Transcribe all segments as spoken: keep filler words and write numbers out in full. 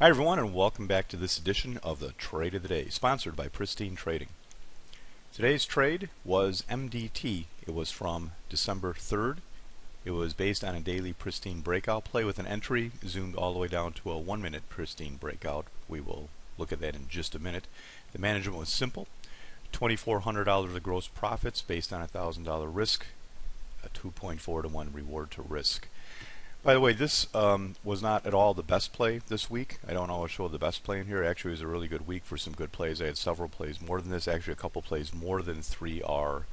Hi everyone, and welcome back to this edition of the Trade of the Day, sponsored by Pristine Trading. Today's trade was M D T. It was from December third. It was based on a daily Pristine Breakout Play with an entry zoomed all the way down to a one minute Pristine Breakout. We will look at that in just a minute. The management was simple. twenty-four hundred dollars of gross profits based on a one thousand dollar risk, a two point four to one reward to risk. By the way, this um, was not at all the best play this week. I don't always show the best play in here. Actually, it was a really good week for some good plays. I had several plays more than this. Actually, a couple plays more than three are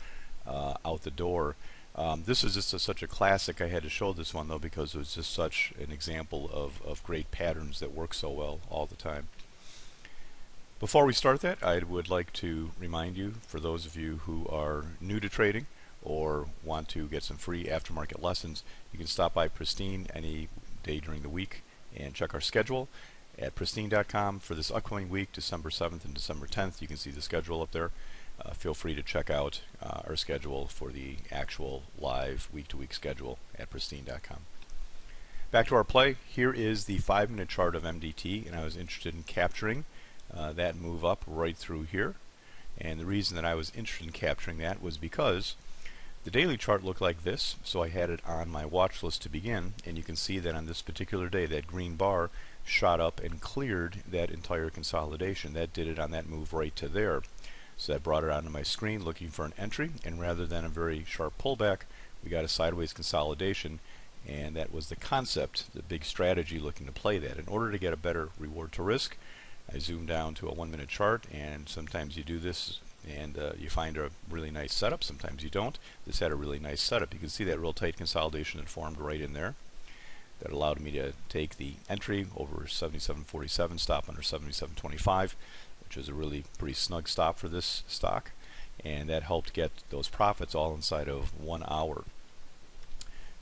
uh, out the door. Um, this is just a, such a classic. I had to show this one, though, because it was just such an example of, of great patterns that work so well all the time. Before we start that, I would like to remind you, for those of you who are new to trading, or want to get some free aftermarket lessons, you can stop by Pristine any day during the week and check our schedule at pristine dot com for this upcoming week, December seventh and December tenth. You can see the schedule up there. Uh, feel free to check out uh, our schedule for the actual live week-to-week schedule at pristine dot com. Back to our play. Here is the five-minute chart of M D T, and I was interested in capturing uh, that move up right through here. And the reason that I was interested in capturing that was because the daily chart looked like this, so I had it on my watch list to begin, and you can see that on this particular day, that green bar shot up and cleared that entire consolidation. That did it on that move right to there. So that brought it onto my screen looking for an entry, and rather than a very sharp pullback, we got a sideways consolidation, and that was the concept, the big strategy looking to play that. In order to get a better reward to risk, I zoomed down to a one-minute chart, and sometimes you do this and uh, you find a really nice setup. Sometimes you don't. This had a really nice setup. You can see that real tight consolidation that formed right in there. That allowed me to take the entry over seventy-seven forty-seven, stop under seventy-seven twenty-five, which is a really pretty snug stop for this stock. And that helped get those profits all inside of one hour.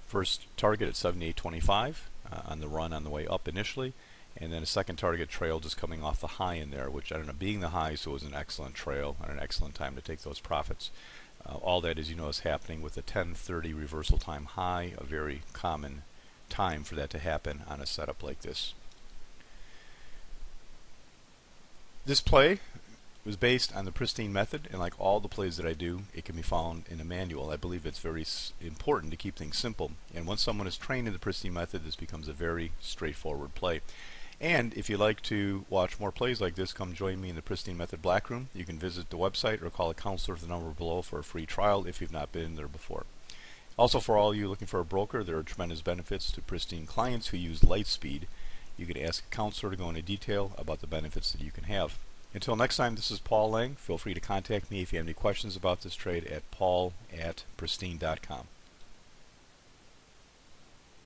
First target at seventy-eight twenty-five uh, on the run on the way up initially. And then a second target trail just coming off the high in there, which I don't know, being the high, so it was an excellent trail and an excellent time to take those profits. Uh, all that, as you know, is happening with a ten thirty reversal time high, a very common time for that to happen on a setup like this. This play was based on the Pristine method, and like all the plays that I do, it can be found in a manual. I believe it's very s important to keep things simple, and once someone is trained in the Pristine method, this becomes a very straightforward play. And if you'd like to watch more plays like this, come join me in the Pristine Method Black Room. You can visit the website or call a counselor at the number below for a free trial if you've not been there before. Also, for all you looking for a broker, there are tremendous benefits to Pristine clients who use Lightspeed. You can ask a counselor to go into detail about the benefits that you can have. Until next time, this is Paul Lang. Feel free to contact me if you have any questions about this trade at paul at pristine dot com.